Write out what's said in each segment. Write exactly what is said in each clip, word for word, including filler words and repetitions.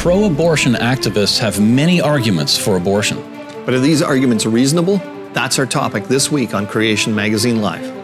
Pro-abortion activists have many arguments for abortion. But are these arguments reasonable? That's our topic this week on Creation Magazine Live.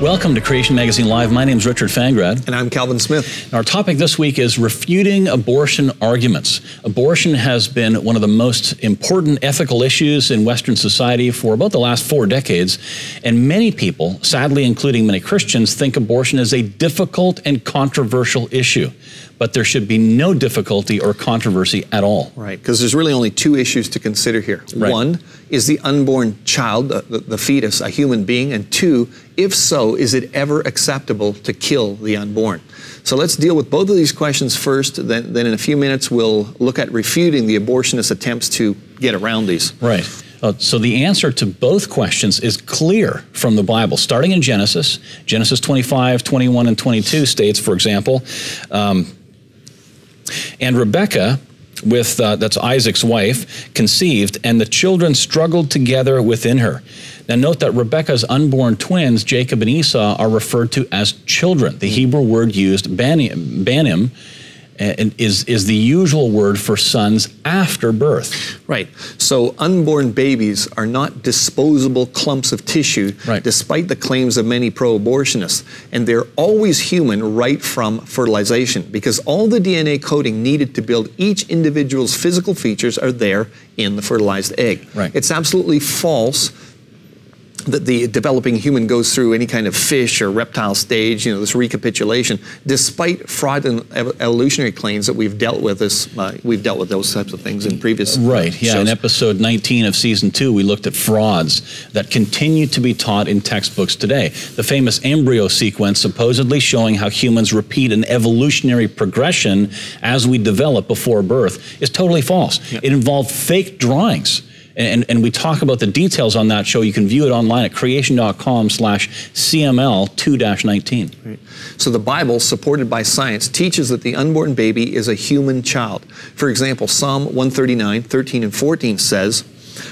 Welcome to Creation Magazine Live. My name is Richard Fangrad. And I'm Calvin Smith. Our topic this week is refuting abortion arguments. Abortion has been one of the most important ethical issues in Western society for about the last four decades. And many people, sadly including many Christians, think abortion is a difficult and controversial issue. But there should be no difficulty or controversy at all. Right, because there's really only two issues to consider here. Right. One is the unborn child, the, the, the fetus, a human being, and two, if so, is it ever acceptable to kill the unborn? So let's deal with both of these questions first, then, then in a few minutes we'll look at refuting the abortionist attempts to get around these. Right. Uh, so the answer to both questions is clear from the Bible. Starting in Genesis, Genesis twenty-five, twenty-one, and twenty-two states, for example, um, and Rebekah, with uh, that's Isaac's wife, conceived, and the children struggled together within her. Now note that Rebekah's unborn twins, Jacob and Esau, are referred to as children. The Hebrew word used, banim, banim and is, is the usual word for sons after birth. Right, so unborn babies are not disposable clumps of tissue, right, despite the claims of many pro-abortionists. And they're always human right from fertilization, because all the D N A coding needed to build each individual's physical features are there in the fertilized egg. Right. It's absolutely false that the developing human goes through any kind of fish or reptile stage, you know, this recapitulation, despite fraudulent evolutionary claims that we've dealt with this, uh, we've dealt with those types of things in previous Right, yeah, shows. In episode nineteen of season two, we looked at frauds that continue to be taught in textbooks today. The famous embryo sequence supposedly showing how humans repeat an evolutionary progression as we develop before birth is totally false. Yeah. It involved fake drawings. And, and we talk about the details on that show. You can view it online at creation dot com slash C M L two dash nineteen. Right. So the Bible, supported by science, teaches that the unborn baby is a human child. For example, Psalm one thirty-nine, thirteen and fourteen says,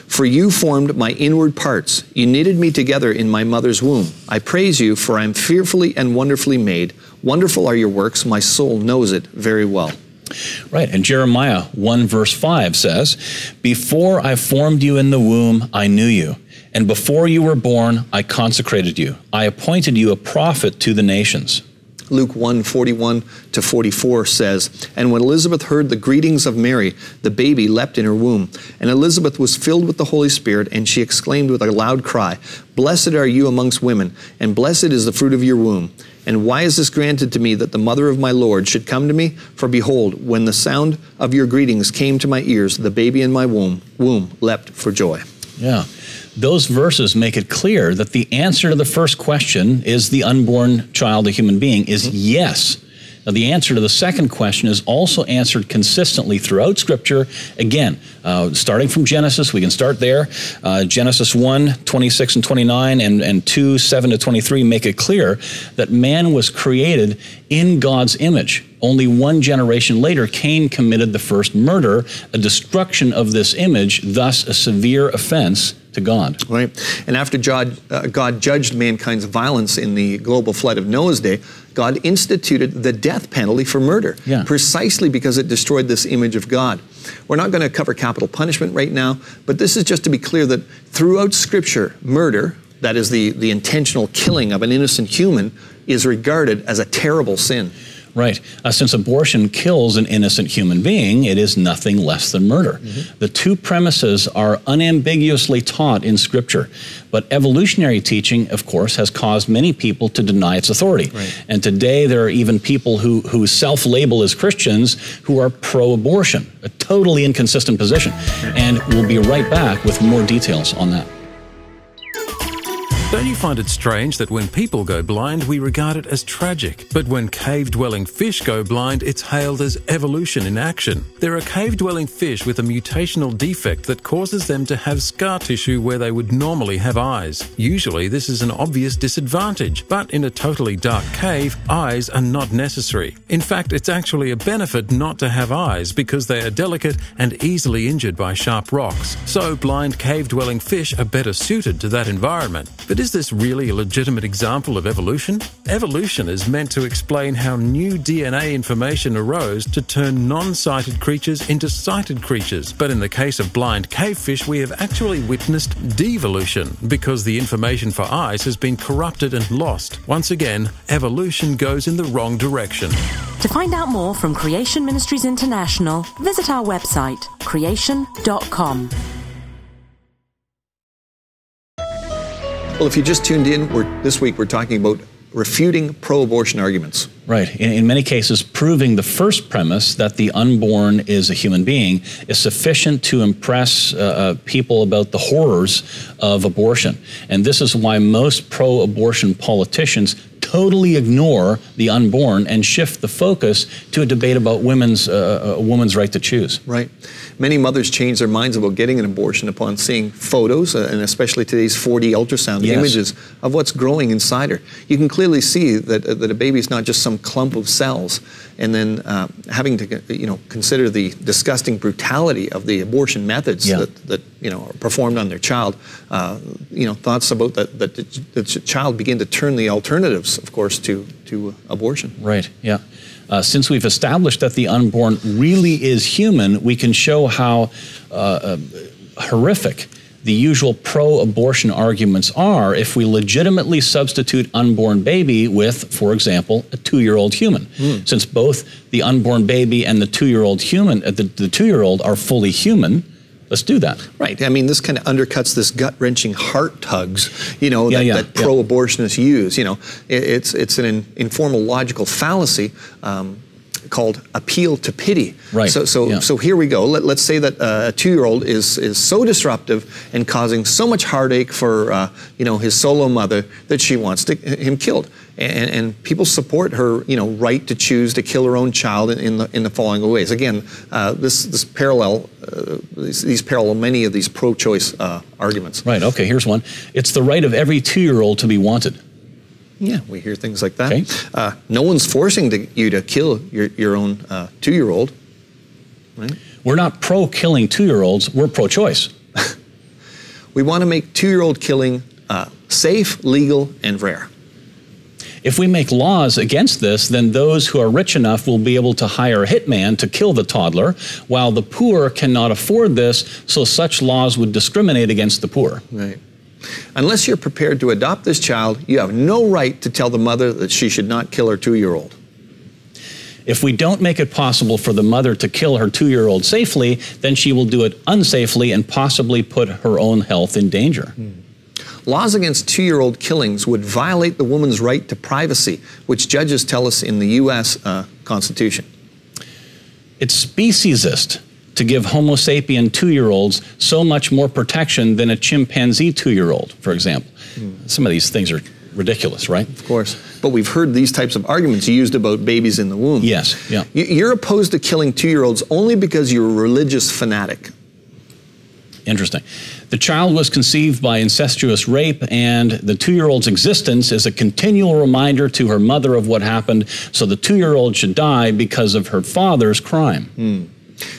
"For you formed my inward parts. You knitted me together in my mother's womb. I praise you, for I am fearfully and wonderfully made. Wonderful are your works. My soul knows it very well." Right, and Jeremiah one verse five says, "Before I formed you in the womb, I knew you. And before you were born, I consecrated you. I appointed you a prophet to the nations." Luke one, forty-one to forty-four says, "And when Elizabeth heard the greetings of Mary, the baby leapt in her womb. And Elizabeth was filled with the Holy Spirit, and she exclaimed with a loud cry, 'Blessed are you amongst women, and blessed is the fruit of your womb. And why is this granted to me that the mother of my Lord should come to me? For behold, when the sound of your greetings came to my ears, the baby in my womb, womb leapt for joy.'" Yeah. Those verses make it clear that the answer to the first question, is the unborn child a human being, is yes. Now the answer to the second question is also answered consistently throughout Scripture. Again, uh, starting from Genesis, we can start there. Uh, Genesis one, twenty-six and twenty-nine and, and two, seven to twenty-three make it clear that man was created in God's image. Only one generation later, Cain committed the first murder, a destruction of this image, thus a severe offense to God. Right. And after God, uh, God judged mankind's violence in the global flood of Noah's day, God instituted the death penalty for murder, yeah, precisely because it destroyed this image of God. We're not going to cover capital punishment right now, but this is just to be clear that throughout Scripture, murder, that is the, the intentional killing of an innocent human, is regarded as a terrible sin. Right. Uh, since abortion kills an innocent human being, it is nothing less than murder. Mm-hmm. The two premises are unambiguously taught in Scripture, but evolutionary teaching, of course, has caused many people to deny its authority. Right. And today there are even people who, who self-label as Christians who are pro-abortion, a totally inconsistent position. And we'll be right back with more details on that. Don't you find it strange that when people go blind, we regard it as tragic? But when cave-dwelling fish go blind, it's hailed as evolution in action. There are cave-dwelling fish with a mutational defect that causes them to have scar tissue where they would normally have eyes. Usually, this is an obvious disadvantage, but in a totally dark cave, eyes are not necessary. In fact, it's actually a benefit not to have eyes because they are delicate and easily injured by sharp rocks. So, blind cave-dwelling fish are better suited to that environment. But is this really a legitimate example of evolution? Evolution is meant to explain how new D N A information arose to turn non-sighted creatures into sighted creatures. But in the case of blind cavefish, we have actually witnessed devolution because the information for eyes has been corrupted and lost. Once again, evolution goes in the wrong direction. To find out more from Creation Ministries International, visit our website, creation dot com. Well, if you just tuned in, we're, this week we're talking about refuting pro-abortion arguments. Right. In, in many cases, proving the first premise that the unborn is a human being is sufficient to impress uh, uh, people about the horrors of abortion. And this is why most pro-abortion politicians totally ignore the unborn and shift the focus to a debate about women's, uh, a woman's right to choose. Right. Many mothers change their minds about getting an abortion upon seeing photos, uh, and especially today's four D ultrasound yes. images of what's growing inside her. You can clearly see that, uh, that a baby is not just some clump of cells, and then uh, having to you know, consider the disgusting brutality of the abortion methods yeah. that, that you know, are performed on their child. Uh, you know, thoughts about that, that the, the child begin to turn the alternatives, of course, to, to abortion. Right, yeah. Uh, since we've established that the unborn really is human, we can show how uh, uh, horrific the usual pro-abortion arguments are if we legitimately substitute unborn baby with, for example, a two-year-old human. Mm. Since both the unborn baby and the two-year-old human, uh, the, the two-year-old are fully human, let's do that. Right. I mean, this kind of undercuts this gut-wrenching heart tugs, you know, yeah, that, yeah, that pro-abortionists yeah. use. You know, it, it's it's an in, informal logical fallacy um, called appeal to pity. Right. So so yeah. so here we go. Let, let's say that uh, a two-year-old is is so disruptive and causing so much heartache for uh, you know his solo mother that she wants to, him killed. And, and people support her, you know, right to choose to kill her own child in, in the in the following ways. Again, uh, this this parallel, uh, these, these parallel many of these pro-choice uh, arguments. Right. Okay. Here's one. It's the right of every two-year-old to be wanted. Yeah, we hear things like that. Okay. Uh, no one's forcing to, you to kill your your own uh, two-year-old. Right? We're not pro-killing two-year-olds. We're pro-choice. We want to make two-year-old killing uh, safe, legal, and rare. If we make laws against this, then those who are rich enough will be able to hire a hitman to kill the toddler, while the poor cannot afford this, so such laws would discriminate against the poor. Right. Unless you're prepared to adopt this child, you have no right to tell the mother that she should not kill her two-year-old. If we don't make it possible for the mother to kill her two-year-old safely, then she will do it unsafely and possibly put her own health in danger. Hmm. Laws against two-year-old killings would violate the woman's right to privacy, which judges tell us in the U S uh, Constitution. It's speciesist to give Homo sapien two-year-olds so much more protection than a chimpanzee two-year-old, for example. Mm. Some of these things are ridiculous, right? Of course. But we've heard these types of arguments used about babies in the womb. Yes, yeah. You're opposed to killing two-year-olds only because you're a religious fanatic. Interesting. The child was conceived by incestuous rape, and the two-year-old's existence is a continual reminder to her mother of what happened, so the two-year-old should die because of her father's crime. Hmm.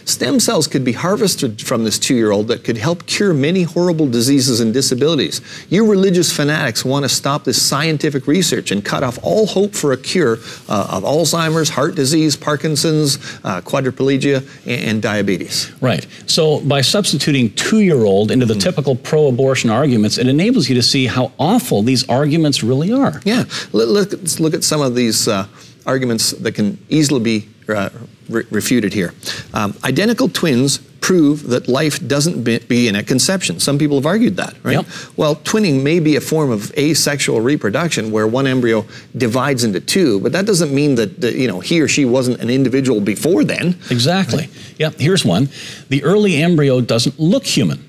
Stem cells could be harvested from this two-year-old that could help cure many horrible diseases and disabilities. You religious fanatics want to stop this scientific research and cut off all hope for a cure uh, of Alzheimer's, heart disease, Parkinson's, uh, quadriplegia, and, and diabetes. Right. So by substituting two-year-old into the mm. typical pro-abortion arguments, it enables you to see how awful these arguments really are. Yeah. Let's look at some of these uh, arguments that can easily be Uh, re refuted here. Um, identical twins prove that life doesn't be, be in at conception. Some people have argued that, right? Yep. Well, twinning may be a form of asexual reproduction where one embryo divides into two, but that doesn't mean that, that you know he or she wasn't an individual before then. Exactly. Right? Yep. Here's one. The early embryo doesn't look human.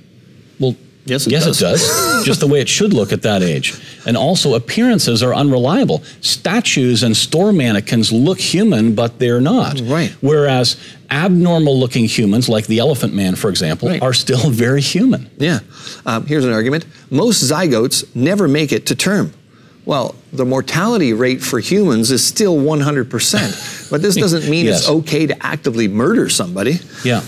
Well, Yes, it yes, does. Yes, it does. Just the way it should look at that age. And also, appearances are unreliable. Statues and store mannequins look human, but they're not. Right. Whereas abnormal-looking humans, like the elephant man, for example, right. are still very human. Yeah. Um, here's an argument. Most zygotes never make it to term. Well, the mortality rate for humans is still one hundred percent. But this doesn't mean yes. it's okay to actively murder somebody. Yeah.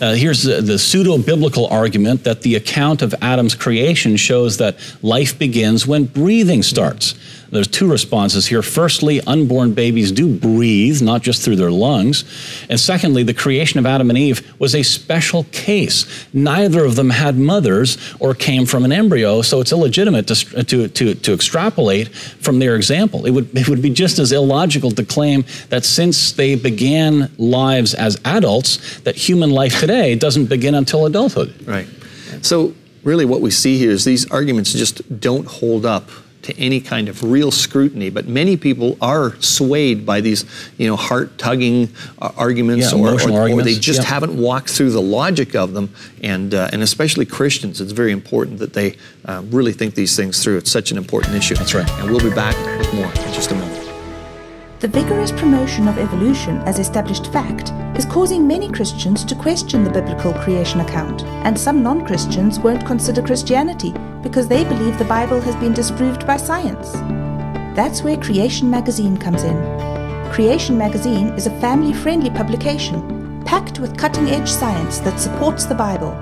Uh, here's the, the pseudo-biblical argument that the account of Adam's creation shows that life begins when breathing starts. There's two responses here. Firstly, unborn babies do breathe, not just through their lungs. And secondly, the creation of Adam and Eve was a special case. Neither of them had mothers or came from an embryo, so it's illegitimate to, to, to, to extrapolate from their example. It would, it would be just as illogical to claim that since they began lives as adults, that human life today doesn't begin until adulthood. Right. So really what we see here is these arguments just don't hold up to any kind of real scrutiny, but many people are swayed by these, you know, heart-tugging uh, arguments, yeah, or, emotional or, arguments, or they just yeah. haven't walked through the logic of them, and, uh, and especially Christians, it's very important that they uh, really think these things through. It's such an important issue. That's right. And we'll be back with more in just a moment. The vigorous promotion of evolution as established fact is causing many Christians to question the biblical creation account, and some non-Christians won't consider Christianity because they believe the Bible has been disproved by science. That's where Creation Magazine comes in. Creation Magazine is a family-friendly publication packed with cutting-edge science that supports the Bible,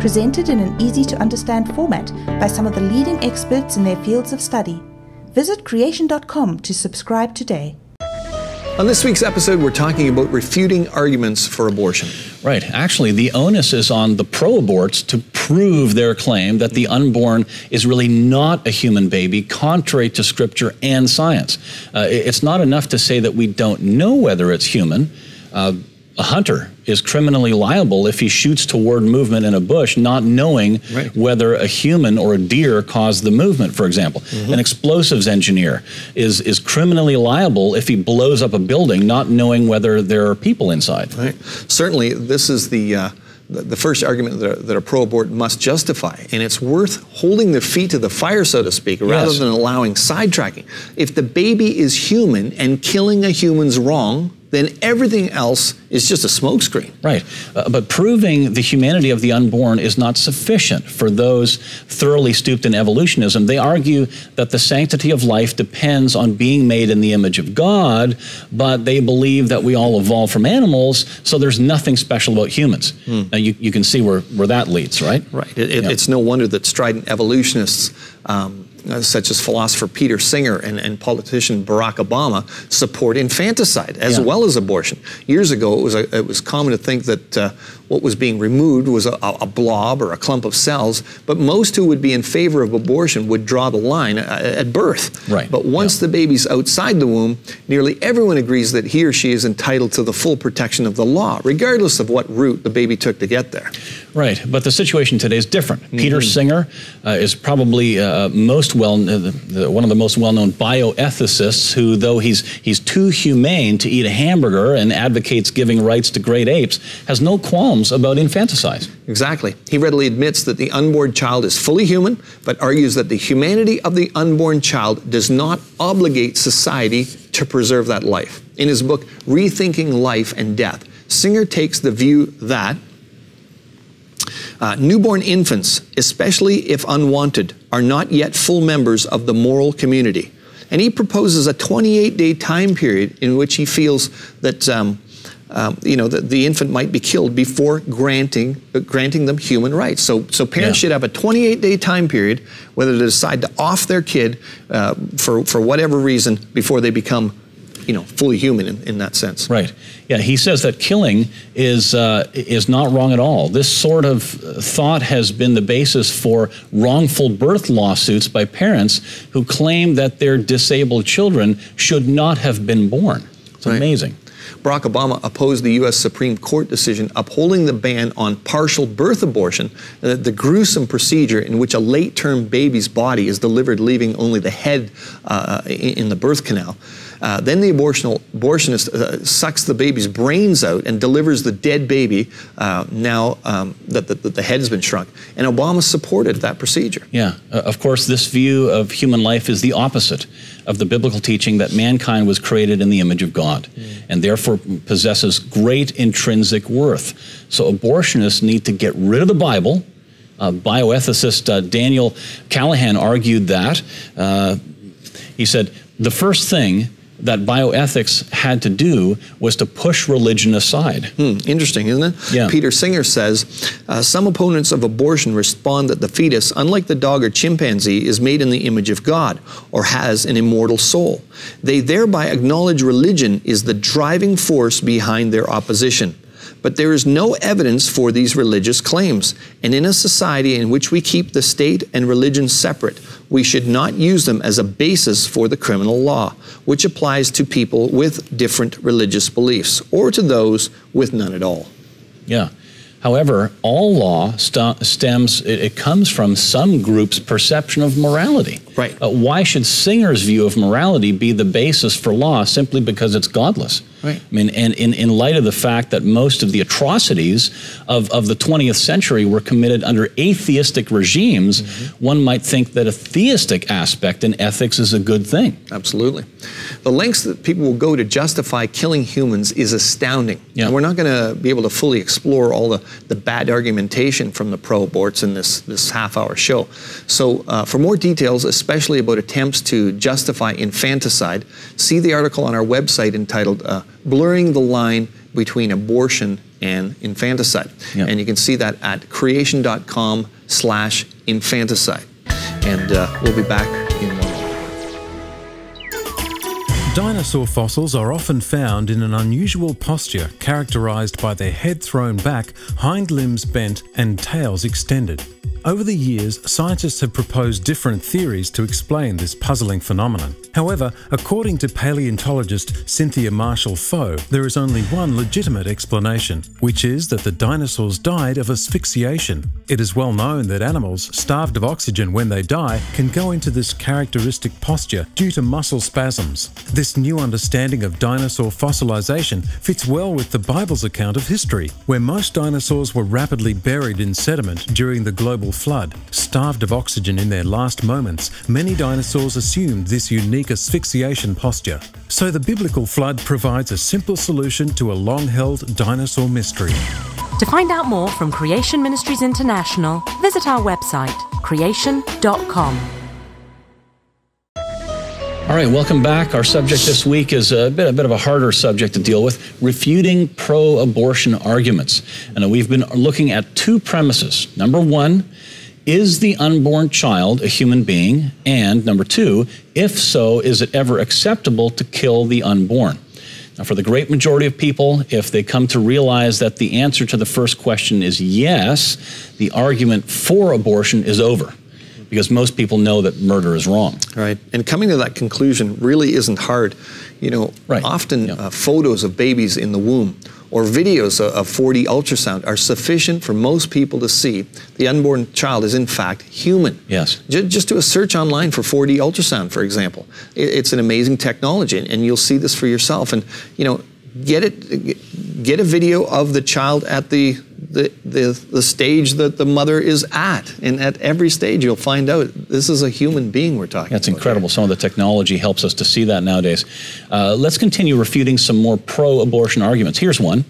presented in an easy-to-understand format by some of the leading experts in their fields of study. Visit creation dot com to subscribe today. On this week's episode, we're talking about refuting arguments for abortion. Right. Actually, the onus is on the pro-aborts to prove their claim that the unborn is really not a human baby, contrary to Scripture and science. Uh, it's not enough to say that we don't know whether it's human. Uh, a hunter is criminally liable if he shoots toward movement in a bush, not knowing right. whether a human or a deer caused the movement, for example. Mm-hmm. An explosives engineer is, is criminally liable if he blows up a building, not knowing whether there are people inside. Right. Certainly, this is the, uh, the, the first argument that a, that a pro-abort must justify, and it's worth holding their feet to the fire, so to speak, rather yes. than allowing sidetracking. If the baby is human and killing a human's wrong, then everything else is just a smokescreen. Right, uh, but proving the humanity of the unborn is not sufficient for those thoroughly stooped in evolutionism. They argue that the sanctity of life depends on being made in the image of God, but they believe that we all evolved from animals, so there's nothing special about humans. Mm. Now you, you can see where, where that leads, right? Right, it, it, yeah. it's no wonder that strident evolutionists um, Uh, such as philosopher Peter Singer and, and politician Barack Obama support infanticide as yeah. well as abortion. Years ago, it was, a, it was common to think that uh, what was being removed was a, a blob or a clump of cells, but most who would be in favor of abortion would draw the line uh, at birth. Right. But once yeah. the baby's outside the womb, nearly everyone agrees that he or she is entitled to the full protection of the law, regardless of what route the baby took to get there. Right, but the situation today is different. Mm-hmm. Peter Singer uh, is probably uh, most well, uh, the, one of the most well-known bioethicists who, though he's, he's too humane to eat a hamburger and advocates giving rights to great apes, has no qualms about infanticide. Exactly. He readily admits that the unborn child is fully human, but argues that the humanity of the unborn child does not obligate society to preserve that life. In his book, Rethinking Life and Death, Singer takes the view that Uh, newborn infants, especially if unwanted, are not yet full members of the moral community. And he proposes a twenty-eight day time period in which he feels that, um, um, you know, that the infant might be killed before granting, uh, granting them human rights. So, so parents yeah. should have a twenty-eight day time period whether to decide to off their kid uh, for, for whatever reason before they become, you know, fully human in, in that sense. Right. Yeah, he says that killing is, uh, is not wrong at all. This sort of thought has been the basis for wrongful birth lawsuits by parents who claim that their disabled children should not have been born. It's right. amazing. Barack Obama opposed the U S Supreme Court decision upholding the ban on partial birth abortion, the gruesome procedure in which a late-term baby's body is delivered leaving only the head uh, in the birth canal. Uh, then the abortionist uh, sucks the baby's brains out and delivers the dead baby uh, now um, that, that, that the head has been shrunk. And Obama supported that procedure. Yeah, uh, of course, this view of human life is the opposite of the biblical teaching that mankind was created in the image of God mm. and therefore possesses great intrinsic worth. So abortionists need to get rid of the Bible. Uh, bioethicist uh, Daniel Callahan argued that. Uh, he said, the first thing that bioethics had to do was to push religion aside. Hmm, interesting, isn't it? Yeah. Peter Singer says, uh, some opponents of abortion respond that the fetus, unlike the dog or chimpanzee, is made in the image of God or has an immortal soul. They thereby acknowledge religion is the driving force behind their opposition. But there is no evidence for these religious claims. And in a society in which we keep the state and religion separate, we should not use them as a basis for the criminal law, which applies to people with different religious beliefs or to those with none at all. Yeah. However, all law st stems, it, it comes from some group's perception of morality. Right. Uh, why should Singer's view of morality be the basis for law simply because it's godless? Right. I mean, and in, in light of the fact that most of the atrocities of, of the twentieth century were committed under atheistic regimes, mm-hmm. one might think that a theistic aspect in ethics is a good thing. Absolutely. The lengths that people will go to justify killing humans is astounding. Yeah. And we're not going to be able to fully explore all the the bad argumentation from the pro-aborts in this, this half-hour show. So uh, for more details, especially about attempts to justify infanticide, see the article on our website entitled uh, Blurring the Line Between Abortion and Infanticide. Yeah. And you can see that at creation.com slash infanticide. And uh, we'll be back in one minute. Dinosaur fossils are often found in an unusual posture characterised by their head thrown back, hind limbs bent and tails extended. Over the years, scientists have proposed different theories to explain this puzzling phenomenon. However, according to paleontologist Cynthia Marshall Foe, there is only one legitimate explanation, which is that the dinosaurs died of asphyxiation. It is well known that animals, starved of oxygen when they die, can go into this characteristic posture due to muscle spasms. This new understanding of dinosaur fossilization fits well with the Bible's account of history, where most dinosaurs were rapidly buried in sediment during the global flood. Starved of oxygen in their last moments, many dinosaurs assumed this unique asphyxiation posture. So the biblical flood provides a simple solution to a long-held dinosaur mystery. To find out more from Creation Ministries International, visit our website, creation dot com. All right, welcome back. Our subject this week is a bit, a bit of a harder subject to deal with, refuting pro-abortion arguments. And we've been looking at two premises. Number one, is the unborn child a human being? And number two, if so, is it ever acceptable to kill the unborn? Now, for the great majority of people, if they come to realize that the answer to the first question is yes, the argument for abortion is over, because most people know that murder is wrong. Right, and coming to that conclusion really isn't hard. You know, right. often yeah. uh, photos of babies in the womb or videos of four D ultrasound are sufficient for most people to see the unborn child is in fact human. Yes. Just, just do a search online for four D ultrasound, for example. It's an amazing technology, and you'll see this for yourself. And you know, get it, get a video of the child at the The, the, the stage that the mother is at. And at every stage, you'll find out this is a human being we're talking about. That's incredible. Some of the technology helps us to see that nowadays. Uh, let's continue refuting some more pro-abortion arguments. Here's one.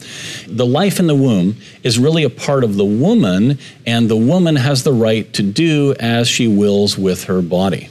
The life in the womb is really a part of the woman, and the woman has the right to do as she wills with her body.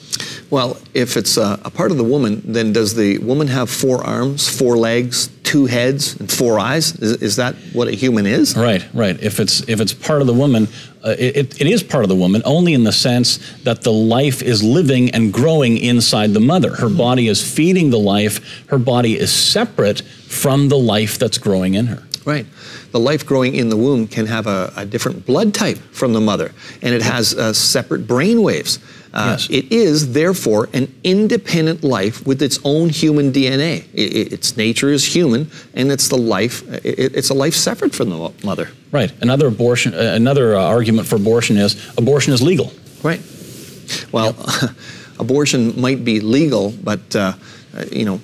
Well, if it's a, a part of the woman, then does the woman have four arms, four legs, two heads, and four eyes? Is, is that what a human is? Right, right. If it's, if it's part of the woman, uh, it, it is part of the woman only in the sense that the life is living and growing inside the mother. Her body is feeding the life. Her body is separate from the life that's growing in her. Right. The life growing in the womb can have a, a different blood type from the mother, and it has uh, separate brain waves. Uh, yes. It is, therefore, an independent life with its own human D N A. It, it, its nature is human, and it's the life. It, it's a life separate from the mother. Right. Another abortion. Uh, another uh, argument for abortion is abortion is legal. Right. Well, yep. Abortion might be legal, but uh, uh, you know,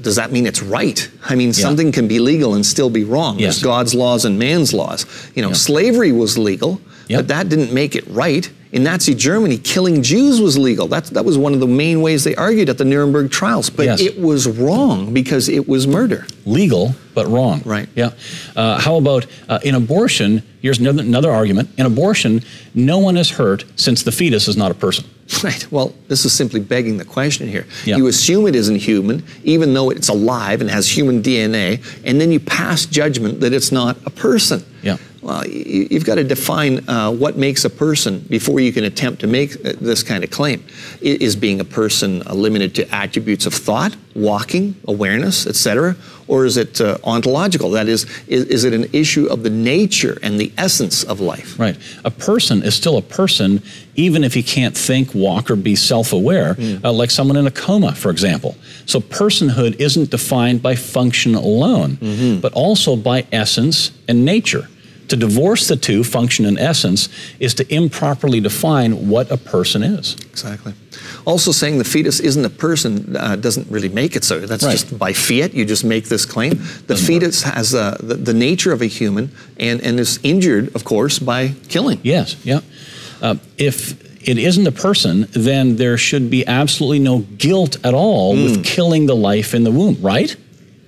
does that mean it's right? I mean, yeah. something can be legal and still be wrong. Yes. There's God's laws and man's laws. You know, yeah. slavery was legal, yep. but that didn't make it right. In Nazi Germany, killing Jews was legal. That's, that was one of the main ways they argued at the Nuremberg trials. But yes. it was wrong because it was murder. Legal, but wrong. Right. Yeah. Uh, how about uh, in abortion, here's another, another argument. In abortion, no one is hurt since the fetus is not a person. Right. Well, this is simply begging the question here. Yeah. You assume it isn't human, even though it's alive and has human D N A, and then you pass judgment that it's not a person. Yeah. Well, you've got to define uh, what makes a person before you can attempt to make this kind of claim. Is being a person limited to attributes of thought, walking, awareness, et cetera, or is it uh, ontological? That is, is, is it an issue of the nature and the essence of life? Right. A person is still a person even if he can't think, walk, or be self-aware, mm. uh, like someone in a coma, for example. So personhood isn't defined by function alone, mm-hmm. but also by essence and nature. To divorce the two, function and essence, is to improperly define what a person is. Exactly. Also saying the fetus isn't a person uh, doesn't really make it so. That's right. Just by fiat, you just make this claim. The doesn't fetus work. has uh, the, the nature of a human and, and is injured, of course, by killing. Yes, yeah. Uh, if it isn't a person, then there should be absolutely no guilt at all mm. with killing the life in the womb, right?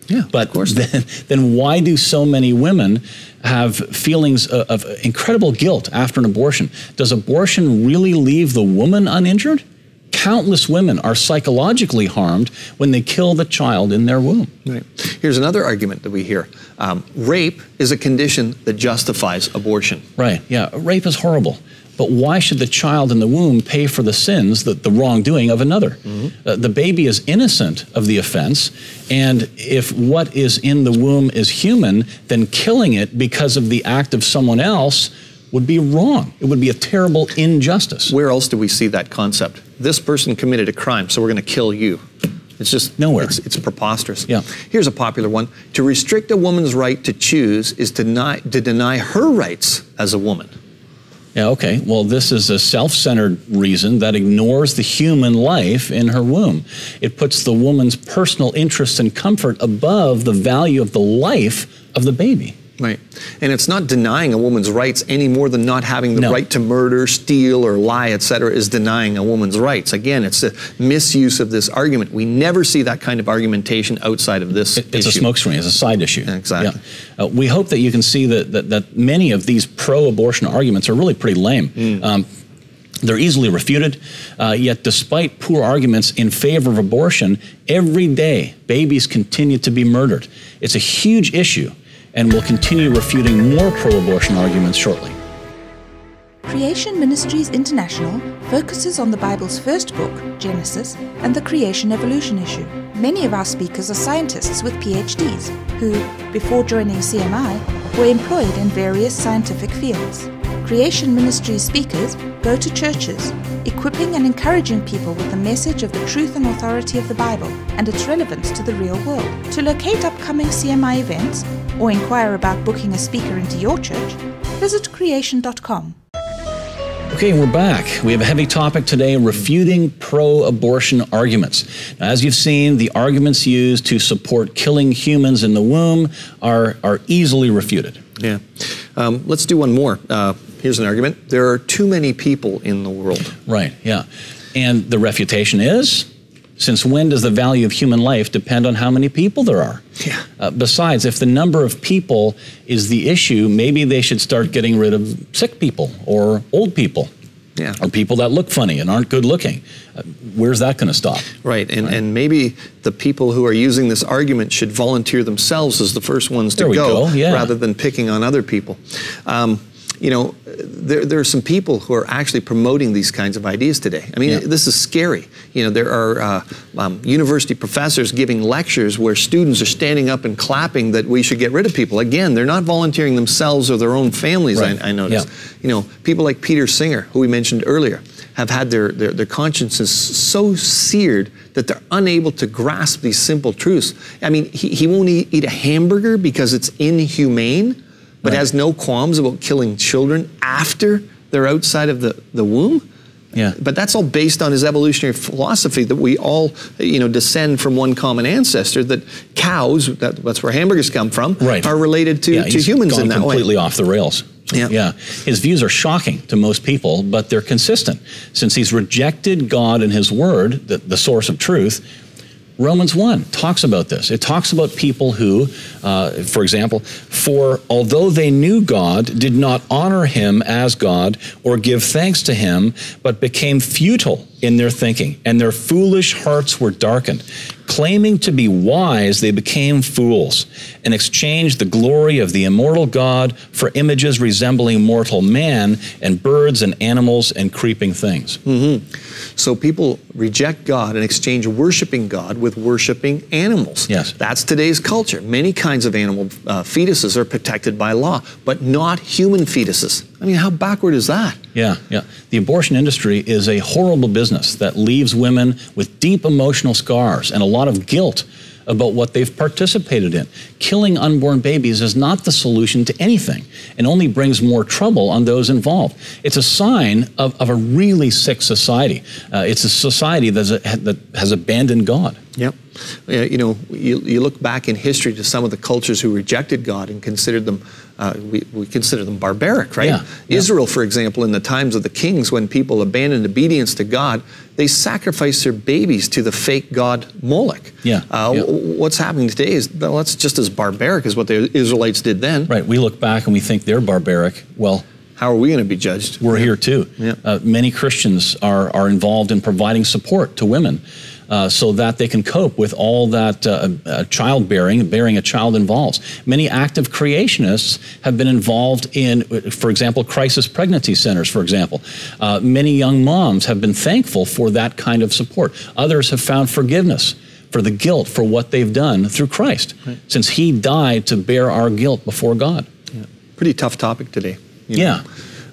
Yeah, but of course. Then, then why do so many women have feelings of, of incredible guilt after an abortion? Does abortion really leave the woman uninjured? Countless women are psychologically harmed when they kill the child in their womb. Right. Here's another argument that we hear. Um, rape is a condition that justifies abortion. Right, yeah, rape is horrible. But why should the child in the womb pay for the sins, the, the wrongdoing of another? Mm-hmm. uh, the baby is innocent of the offense, and if what is in the womb is human, then killing it because of the act of someone else would be wrong. It would be a terrible injustice. Where else do we see that concept? This person committed a crime, so we're gonna kill you. It's just nowhere. It's, it's preposterous. Yeah. Here's a popular one. To restrict a woman's right to choose is to deny, to deny her rights as a woman. Yeah, okay, well, this is a self-centered reason that ignores the human life in her womb. It puts the woman's personal interests and comfort above the value of the life of the baby. Right, and it's not denying a woman's rights any more than not having the no. right to murder, steal, or lie, et cetera is denying a woman's rights. Again, it's a misuse of this argument. We never see that kind of argumentation outside of this it, it's issue. It's a smokescreen, it's a side issue. Exactly. Yeah. Uh, we hope that you can see that, that, that many of these pro-abortion arguments are really pretty lame. Mm. Um, They're easily refuted, uh, yet despite poor arguments in favor of abortion, every day babies continue to be murdered. It's a huge issue, and we'll continue refuting more pro-abortion arguments shortly. Creation Ministries International focuses on the Bible's first book, Genesis, and the creation-evolution issue. Many of our speakers are scientists with P H Ds who, before joining C M I, were employed in various scientific fields. Creation Ministries speakers go to churches, equipping and encouraging people with the message of the truth and authority of the Bible and its relevance to the real world. To locate upcoming C M I events or inquire about booking a speaker into your church, visit creation dot com. Okay, we're back. We have a heavy topic today, refuting pro-abortion arguments. Now, as you've seen, the arguments used to support killing humans in the womb are, are easily refuted. Yeah. Um, let's do one more. Uh, here's an argument. There are too many people in the world. Right, yeah. And the refutation is, since when does the value of human life depend on how many people there are? Yeah. Uh, besides, if the number of people is the issue, maybe they should start getting rid of sick people or old people. Yeah. Or people that look funny and aren't good looking. Uh, where's that going to stop? Right. And, right, and maybe the people who are using this argument should volunteer themselves as the first ones there to we go, go. Yeah. rather than picking on other people. Um, you know, there, there are some people who are actually promoting these kinds of ideas today. I mean, yeah. this is scary. You know, there are uh, um, university professors giving lectures where students are standing up and clapping that we should get rid of people. Again, they're not volunteering themselves or their own families, right. I, I noticed. Yeah. You know, people like Peter Singer, who we mentioned earlier, have had their, their, their consciences so seared that they're unable to grasp these simple truths. I mean, he, he won't eat, eat a hamburger because it's inhumane, but right. has no qualms about killing children after they're outside of the, the womb. Yeah. But that's all based on his evolutionary philosophy that we all, you know, descend from one common ancestor, that cows, that, that's where hamburgers come from, right. are related to, yeah, to humans in that way. He's gone completely off the rails. Yeah. yeah. His views are shocking to most people, but they're consistent. Since he's rejected God and his word, the, the source of truth, Romans one talks about this. It talks about people who, uh, for example, for although they knew God, did not honor him as God or give thanks to him, but became futile in their thinking, and their foolish hearts were darkened. Claiming to be wise, they became fools and exchanged the glory of the immortal God for images resembling mortal man and birds and animals and creeping things. Mm-hmm. So people reject God and exchange worshiping God with worshiping animals. Yes. That's today's culture. Many kinds of animal uh, fetuses are protected by law, but not human fetuses. I mean, how backward is that? Yeah, yeah. The abortion industry is a horrible business that leaves women with deep emotional scars and a lot of guilt about what they've participated in. Killing unborn babies is not the solution to anything and only brings more trouble on those involved. It's a sign of, of a really sick society. Uh, it's a society that's a, that has abandoned God. Yep. Uh, you know, you, you look back in history to some of the cultures who rejected God and considered them, uh, we, we consider them barbaric, right? Yeah, Israel, yeah. for example, in the times of the kings, when people abandoned obedience to God, they sacrificed their babies to the fake god Moloch. Yeah, uh, yeah. What's happening today is, well, that's just as barbaric as what the Israelites did then. Right, we look back and we think they're barbaric. Well, how are we going to be judged? We're yeah. here too. Yeah. Uh, many Christians are, are involved in providing support to women Uh, so that they can cope with all that uh, uh, childbearing, bearing a child involves. Many active creationists have been involved in, for example, crisis pregnancy centers, for example. Uh, many young moms have been thankful for that kind of support. Others have found forgiveness for the guilt for what they've done through Christ, right. since he died to bear our guilt before God. Yeah. Pretty tough topic today. You know? Yeah.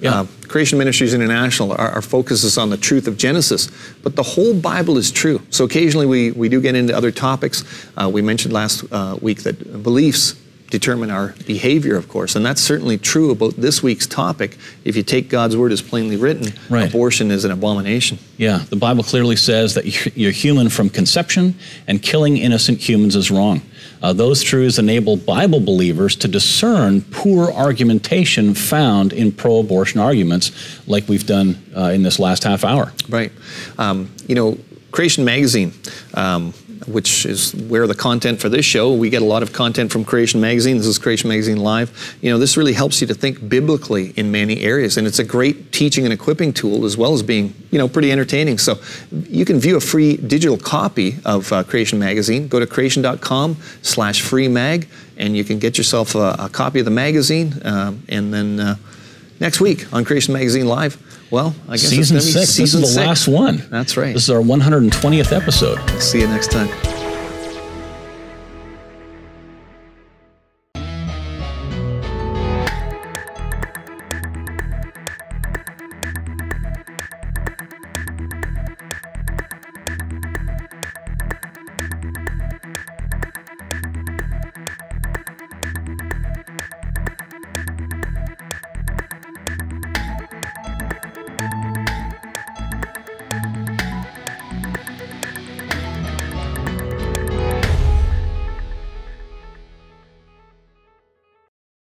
Yeah. Uh, Creation Ministries International, our, our focus is on the truth of Genesis, but the whole Bible is true. So occasionally we, we do get into other topics. Uh, we mentioned last uh, week that beliefs determine our behavior, of course, and that's certainly true about this week's topic. If you take God's word as plainly written, right. abortion is an abomination. Yeah, the Bible clearly says that you're human from conception, and killing innocent humans is wrong. Uh, those truths enable Bible believers to discern poor argumentation found in pro-abortion arguments like we've done uh, in this last half hour. Right. Um, you know, Creation Magazine, um, which is where the content for this show, we get a lot of content from Creation Magazine. This is Creation Magazine Live. You know, this really helps you to think biblically in many areas, and it's a great teaching and equipping tool as well as being, you know, pretty entertaining. So you can view a free digital copy of uh, Creation Magazine. Go to creation dot com slash free mag, and you can get yourself a, a copy of the magazine, um, and then uh, next week on Creation Magazine Live, well, I guess season it's gonna be six. Season this is the six. Last one. That's right. This is our one hundred twentieth episode. See you next time.